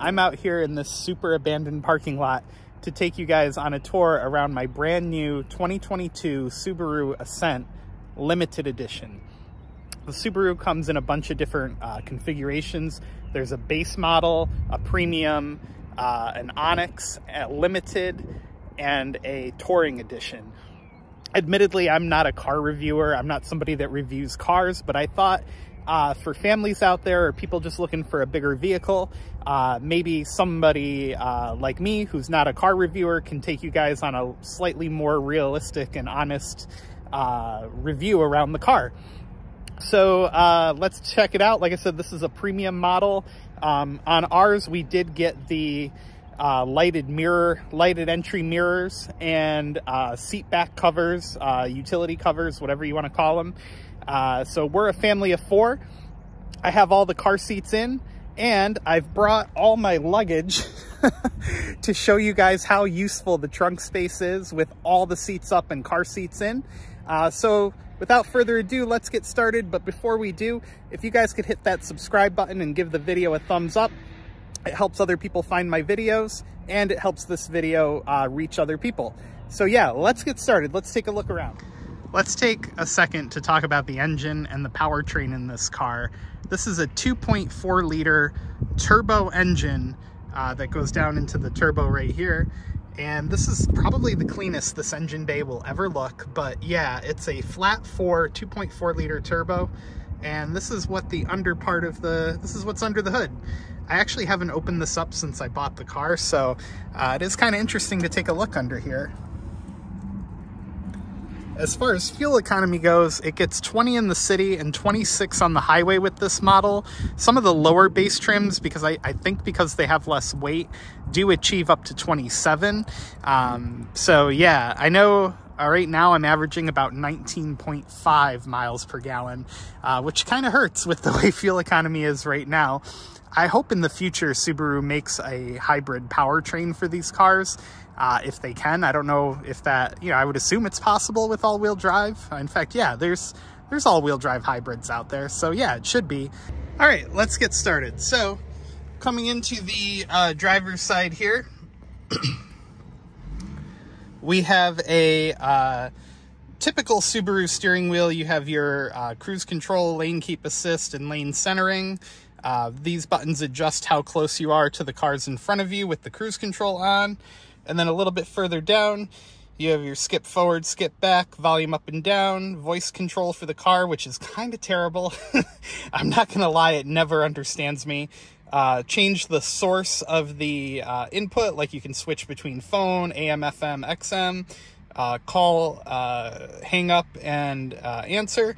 I'm out here in this super abandoned parking lot to take you guys on a tour around my brand new 2022 Subaru Ascent Limited Edition. The Subaru comes in a bunch of different configurations. There's a base model, a premium, an Onyx, a Limited, and a Touring Edition. Admittedly, I'm not a car reviewer. I'm not somebody that reviews cars, but I thought for families out there or people just looking for a bigger vehicle, maybe somebody like me who's not a car reviewer can take you guys on a slightly more realistic and honest review around the car. So let's check it out. Like I said, this is a premium model. On ours, we did get the lighted entry mirrors and seat back covers, utility covers, whatever you want to call them. So we're a family of four. I have all the car seats in, and I've brought all my luggage to show you guys how useful the trunk space is with all the seats up and car seats in. So without further ado, let's get started. But before we do, if you guys could hit that subscribe button and give the video a thumbs up, it helps other people find my videos, and it helps this video reach other people. So yeah, let's get started. Let's take a look around. Let's take a second to talk about the engine and the powertrain in this car. This is a 2.4 liter turbo engine that goes down into the turbo right here. And this is probably the cleanest this engine bay will ever look, but yeah, it's a flat 4 2.4 liter turbo. And this is what the under part of this is what's under the hood. I actually haven't opened this up since I bought the car, so it is kind of interesting to take a look under here. As far as fuel economy goes, it gets 20 in the city and 26 on the highway with this model. Some of the lower base trims, because I think because they have less weight, do achieve up to 27. So yeah, I know right now I'm averaging about 19.5 miles per gallon, which kind of hurts with the way fuel economy is right now. I hope in the future Subaru makes a hybrid powertrain for these cars. If they can. I don't know if that, I would assume it's possible with all-wheel drive. In fact, yeah, there's all-wheel drive hybrids out there. So yeah, it should be. All right, let's get started. So coming into the driver's side here, we have a typical Subaru steering wheel. You have your cruise control, lane keep assist, and lane centering. These buttons adjust how close you are to the cars in front of you with the cruise control on. And then a little bit further down, you have your skip forward, skip back, volume up and down, voice control for the car, which is kind of terrible. I'm not going to lie, it never understands me. Change the source of the input, like you can switch between phone, AM, FM, XM, call, hang up, and answer.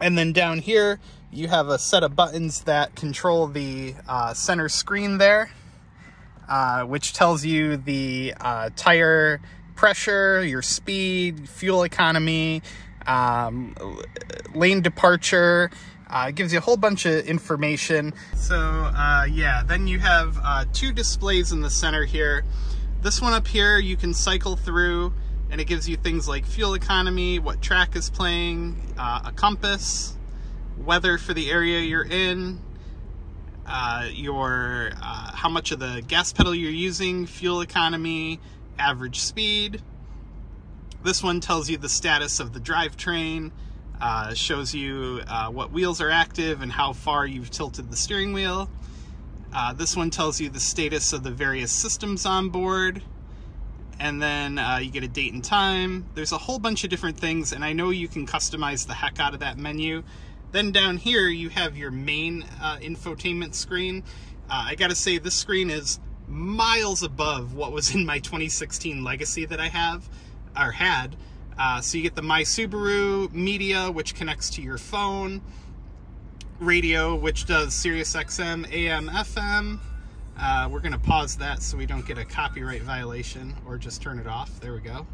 And then down here, you have a set of buttons that control the center screen there. Which tells you the tire pressure, your speed, fuel economy, lane departure. It gives you a whole bunch of information. So yeah, then you have two displays in the center here. This one up here you can cycle through, and it gives you things like fuel economy, what track is playing, a compass, weather for the area you're in, how much of the gas pedal you're using, fuel economy, average speed. This one tells you the status of the drivetrain, shows you what wheels are active and how far you've tilted the steering wheel. This one tells you the status of the various systems on board. And then you get a date and time. There's a whole bunch of different things, and I know you can customize the heck out of that menu. Then down here, you have your main infotainment screen. I gotta say, this screen is miles above what was in my 2016 Legacy that I have, or had. So you get the My Subaru media, which connects to your phone, radio, which does SiriusXM, AM, FM. We're gonna pause that so we don't get a copyright violation, or just turn it off, there we go.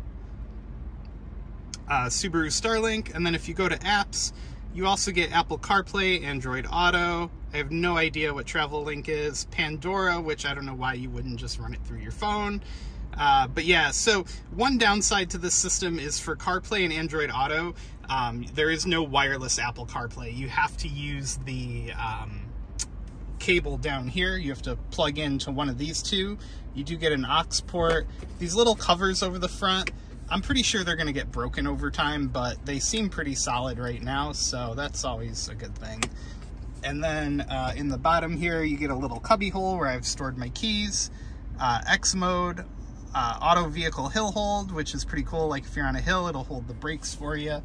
Subaru Starlink, and then if you go to apps, you also get Apple CarPlay, Android Auto. I have no idea what Travel Link is. Pandora, which I don't know why you wouldn't just run it through your phone. But yeah, so one downside to this system is for CarPlay and Android Auto, there is no wireless Apple CarPlay. You have to use the cable down here. You have to plug into one of these two. You do get an aux port. These little covers over the front, I'm pretty sure they're going to get broken over time, but they seem pretty solid right now, so that's always a good thing. And then in the bottom here, you get a little cubby hole where I've stored my keys, X mode, auto vehicle hill hold, which is pretty cool. Like if you're on a hill, it'll hold the brakes for you.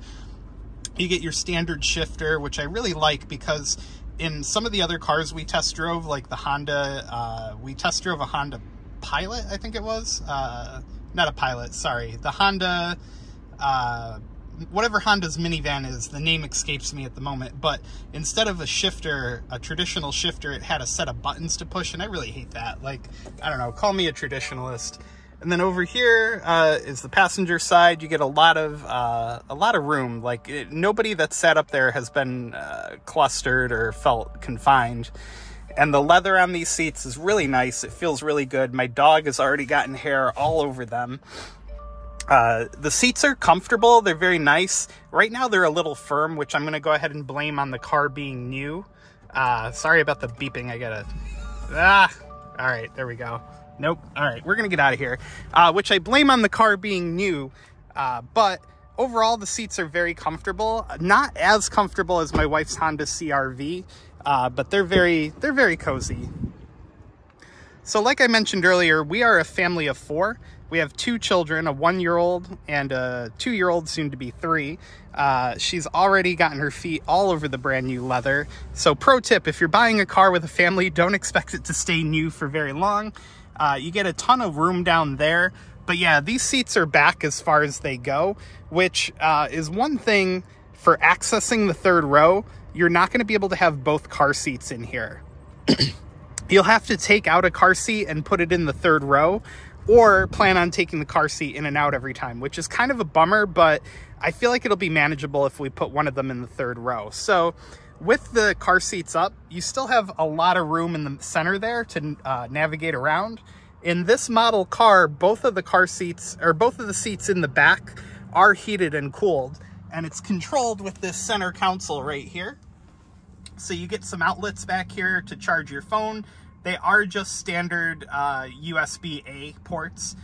You get your standard shifter, which I really like because in some of the other cars we test drove, like the Honda, we test drove a Honda Pilot, I think it was. Not a Pilot, sorry. The Honda, whatever Honda's minivan is, the name escapes me at the moment. But instead of a shifter, a traditional shifter, it had a set of buttons to push, and I really hate that. Like, I don't know, call me a traditionalist. And then over here is the passenger side. You get a lot of room. Like nobody that sat up there has been clustered or felt confined. And the leather on these seats is really nice. It feels really good. My dog has already gotten hair all over them. The seats are comfortable. They're very nice. Right now they're a little firm, which I'm going to go ahead and blame on the car being new. Sorry about the beeping. I gotta. All right, there we go. Nope. All right, we're going to get out of here, which I blame on the car being new. But overall, the seats are very comfortable. Not as comfortable as my wife's Honda CRV, but they're very cozy. So like I mentioned earlier, we are a family of four. We have two children, a one-year-old and a two-year-old, soon to be three. She's already gotten her feet all over the brand new leather. So pro tip, if you're buying a car with a family, don't expect it to stay new for very long. You get a ton of room down there. But yeah, these seats are back as far as they go, which is one thing for accessing the third row. You're not going to be able to have both car seats in here. You'll have to take out a car seat and put it in the third row, or plan on taking the car seat in and out every time, which is kind of a bummer, but I feel like it'll be manageable if we put one of them in the third row. So with the car seats up, you still have a lot of room in the center there to navigate around. In this model car, both of the seats in the back are heated and cooled, and it's controlled with this center console right here. So you get some outlets back here to charge your phone. They are just standard USB-A ports.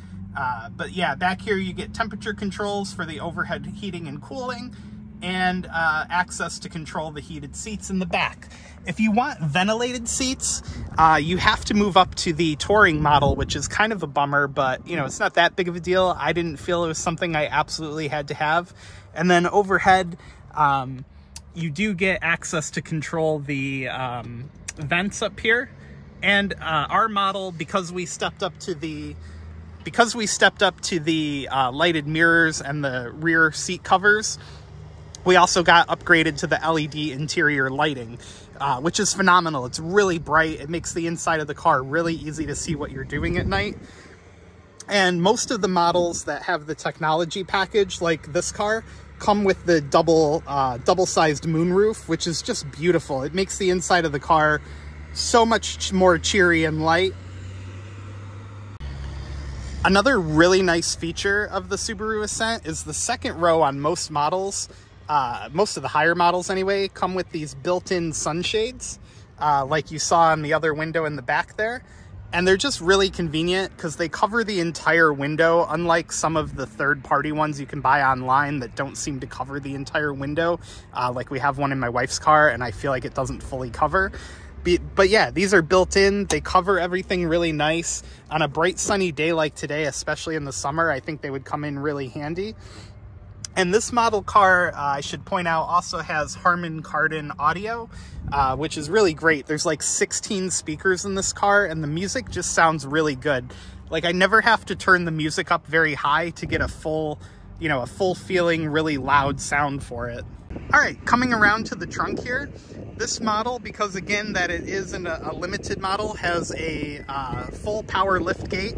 But yeah, back here you get temperature controls for the overhead heating and cooling, and access to control the heated seats in the back. If you want ventilated seats, you have to move up to the touring model, which is kind of a bummer, but you know, it's not that big of a deal. I didn't feel it was something I absolutely had to have. And then overhead, you do get access to control the vents up here. And our model, because we stepped up to the lighted mirrors and the rear seat covers, we also got upgraded to the LED interior lighting, which is phenomenal. It's really bright. It makes the inside of the car really easy to see what you're doing at night. And most of the models that have the technology package, like this car, come with the double-sized moonroof, which is just beautiful. It makes the inside of the car so much more cheery and light. Another really nice feature of the Subaru Ascent is the second row on most models, most of the higher models anyway, come with these built-in sunshades, like you saw in the other window in the back there. And they're just really convenient because they cover the entire window, unlike some of the third-party ones you can buy online that don't seem to cover the entire window. Like we have one in my wife's car, and I feel like it doesn't fully cover. But yeah, these are built in. They cover everything really nice. On a bright sunny day like today, especially in the summer, I think they would come in really handy. And this model car, I should point out, also has Harman Kardon audio, which is really great. There's like 16 speakers in this car, and the music just sounds really good. Like I never have to turn the music up very high to get a full feeling, really loud sound for it. All right, coming around to the trunk here, this model, because again that it is in a limited model, has a full power lift gate,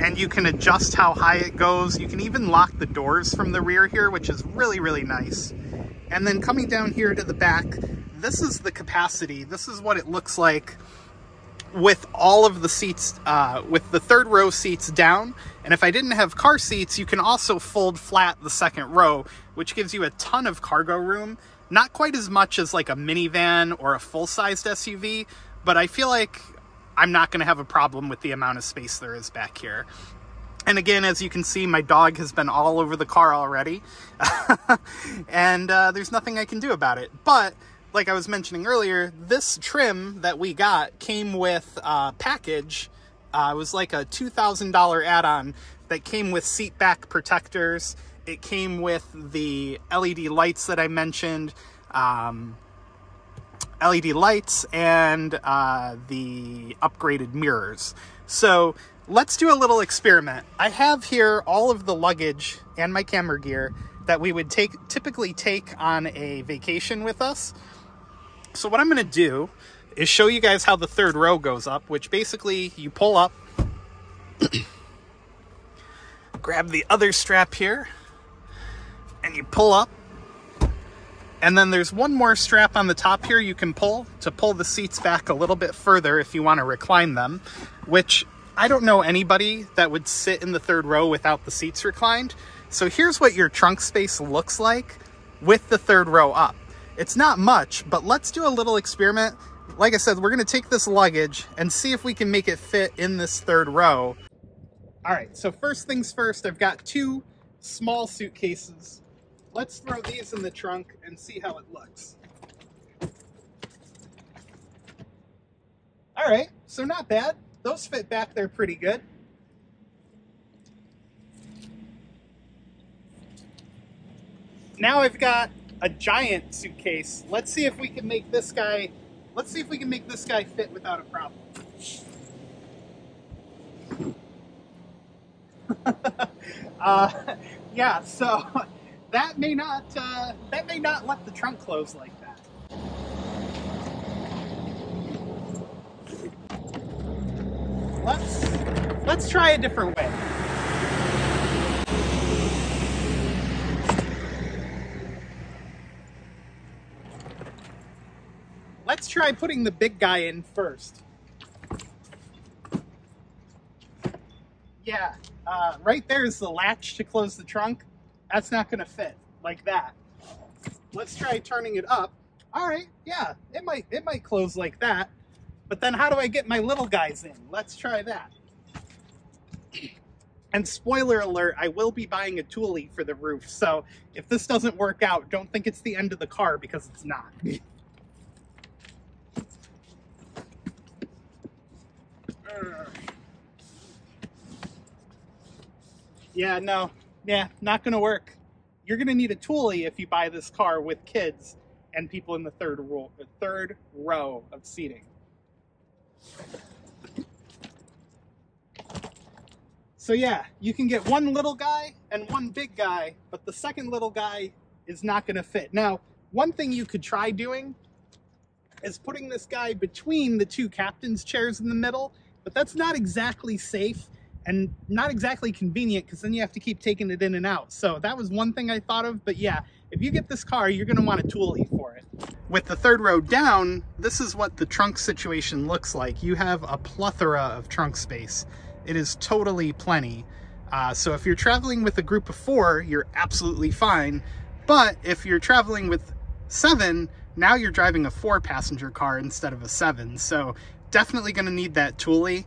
and you can adjust how high it goes. You can even lock the doors from the rear here, which is really, really nice. And then coming down here to the back, this is the capacity. This is what it looks like with all of the seats, with the third row seats down. And if I didn't have car seats, you can also fold flat the second row, which gives you a ton of cargo room. Not quite as much as like a minivan or a full-sized SUV, but I feel like I'm not going to have a problem with the amount of space there is back here. And again, as you can see, my dog has been all over the car already. And there's nothing I can do about it. But like I was mentioning earlier, this trim that we got came with a package. It was like a $2,000 add-on that came with seat back protectors. It came with the LED lights that I mentioned. LED lights and the upgraded mirrors. So let's do a little experiment. I have here all of the luggage and my camera gear that we would typically take on a vacation with us. So what I'm gonna do is show you guys how the third row goes up, which basically you pull up, grab the other strap here, and you pull up. And then there's one more strap on the top here you can pull to pull the seats back a little bit further if you want to recline them, which I don't know anybody that would sit in the third row without the seats reclined. So here's what your trunk space looks like with the third row up. It's not much, but let's do a little experiment. Like I said, we're going to take this luggage and see if we can make it fit in this third row. All right, so first things first, I've got two small suitcases. Let's throw these in the trunk and see how it looks. All right, so not bad. Those fit back there pretty good. Now I've got a giant suitcase. Let's see if we can make this guy, fit without a problem. Yeah, so That may not let the trunk close like that. Let's try a different way. Let's try putting the big guy in first. Yeah, right there is the latch to close the trunk. That's not gonna fit like that. Let's try turning it up. All right, yeah, it might close like that. But then how do I get my little guys in? Let's try that. And spoiler alert, I will be buying a Thule for the roof. So if this doesn't work out, don't think it's the end of the car, because it's not. Yeah, no. Yeah, not gonna work. You're gonna need a Thule if you buy this car with kids and people in the third row of seating. So yeah, you can get one little guy and one big guy, but the second little guy is not gonna fit. Now, one thing you could try doing is putting this guy between the two captain's chairs in the middle, but that's not exactly safe. And not exactly convenient, because then you have to keep taking it in and out. So that was one thing I thought of. But yeah, if you get this car, you're going to want a Thule for it. With the third row down, this is what the trunk situation looks like. You have a plethora of trunk space. It is totally plenty. So if you're traveling with a group of four, you're absolutely fine. But if you're traveling with seven, now you're driving a four-passenger car instead of a seven. So definitely going to need that Thule.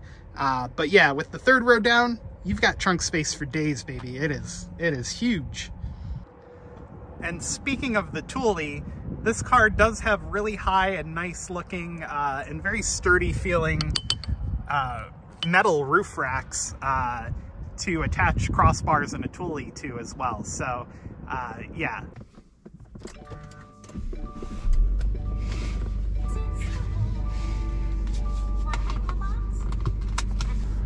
But yeah, with the third row down, you've got trunk space for days, baby. It is huge. And speaking of the Thule, this car does have really high and nice looking and very sturdy feeling metal roof racks to attach crossbars and a Thule to as well. So yeah.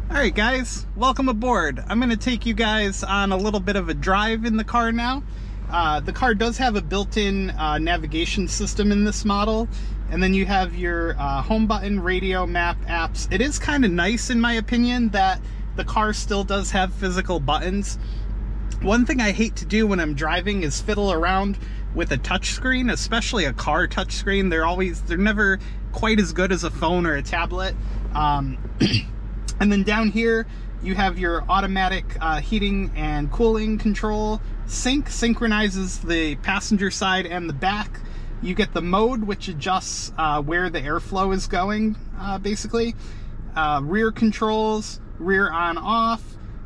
All right, guys, welcome aboard. I'm gonna take you guys on a little bit of a drive in the car now. The car does have a built-in navigation system in this model, and then you have your home button, radio, map, apps. It is kind of nice, in my opinion, that the car still does have physical buttons. One thing I hate to do when I'm driving is fiddle around with a touchscreen, especially a car touchscreen. They're never quite as good as a phone or a tablet. And then down here, you have your automatic heating and cooling control. Sync synchronizes the passenger side and the back. You get the mode, which adjusts where the airflow is going, basically. Rear controls, rear on-off,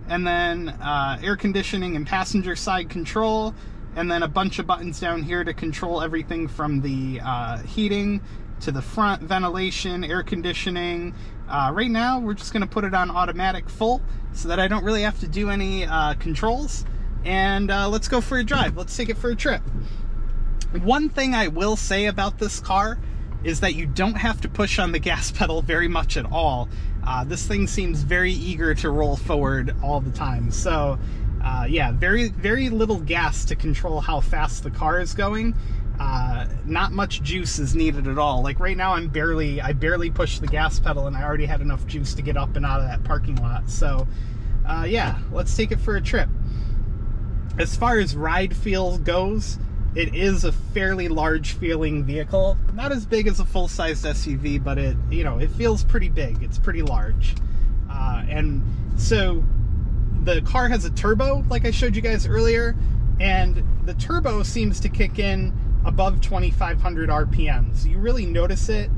and then air conditioning and passenger side control, and then a bunch of buttons down here to control everything from the heating to the front, ventilation, air conditioning. Right now, we're just gonna put it on automatic full so that I don't really have to do any controls. And let's go for a drive. Let's take it for a trip. One thing I will say about this car is that you don't have to push on the gas pedal very much at all. This thing seems very eager to roll forward all the time. So yeah, very little gas to control how fast the car is going. Not much juice is needed at all. Like right now, I barely pushed the gas pedal and I already had enough juice to get up and out of that parking lot. So yeah, let's take it for a trip. As far as ride feel goes, it is a fairly large feeling vehicle. Not as big as a full-sized SUV, but it, you know, it feels pretty big. It's pretty large. And so the car has a turbo, like I showed you guys earlier, and the turbo seems to kick in above 2,500 RPMs. You really notice it.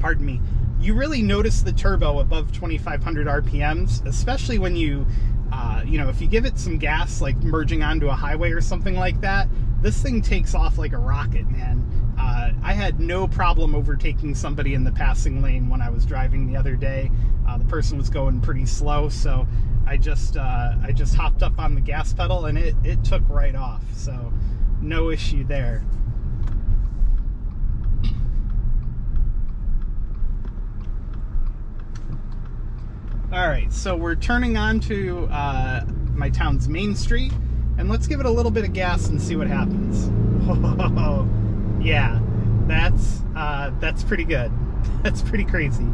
Pardon me. You really notice the turbo above 2,500 RPMs, especially when you, you know, if you give it some gas, like merging onto a highway or something like that, this thing takes off like a rocket, man. I had no problem overtaking somebody in the passing lane when I was driving the other day. The person was going pretty slow, so I just hopped up on the gas pedal and it took right off. So no issue there. All right, so we're turning onto my town's main street, and let's give it a little bit of gas and see what happens. Oh, yeah, that's pretty good. That's pretty crazy.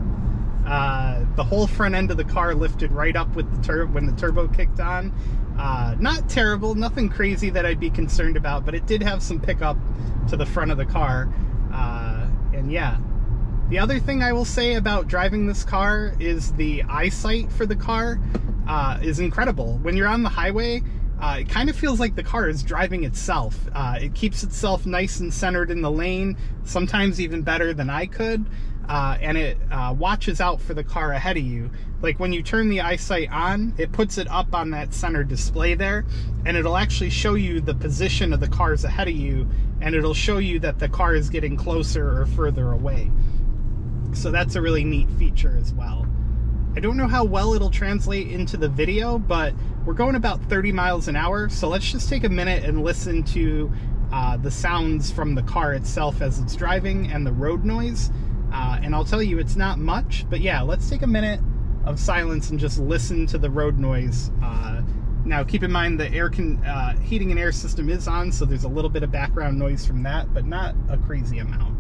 The whole front end of the car lifted right up with the when the turbo kicked on. Not terrible, nothing crazy that I'd be concerned about, but it did have some pickup to the front of the car, and yeah. The other thing I will say about driving this car is the EyeSight for the car is incredible. When you're on the highway, it kind of feels like the car is driving itself. It keeps itself nice and centered in the lane, sometimes even better than I could, and it watches out for the car ahead of you. Like when you turn the EyeSight on, it puts it up on that center display there, and it'll actually show you the position of the cars ahead of you, and it'll show you that the car is getting closer or further away. So that's a really neat feature as well. I don't know how well it'll translate into the video, but we're going about 30 miles an hour, so let's just take a minute and listen to the sounds from the car itself as it's driving and the road noise. And I'll tell you, it's not much, but yeah, let's take a minute of silence and just listen to the road noise. Now keep in mind the heating and air system is on, so there's a little bit of background noise from that, but not a crazy amount.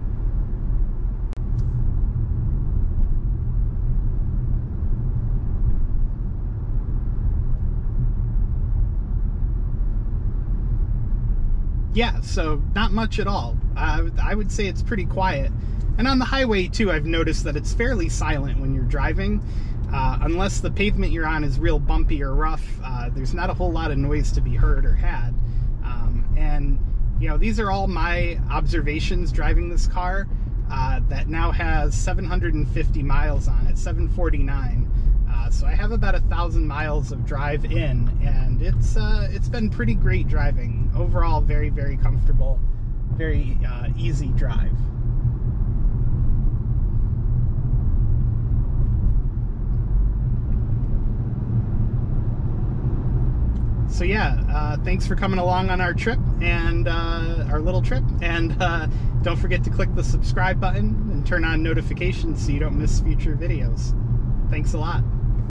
Yeah, so not much at all. I would say it's pretty quiet. And on the highway too, I've noticed that it's fairly silent when you're driving. Unless the pavement you're on is real bumpy or rough, there's not a whole lot of noise to be heard or had. And you know, these are all my observations driving this car that now has 750 miles on it, 749. So I have about 1,000 miles of drive in, and it's been pretty great driving. Overall, very comfortable, very easy drive. So yeah, thanks for coming along on our trip, and our little trip, and don't forget to click the subscribe button and turn on notifications so you don't miss future videos. Thanks a lot.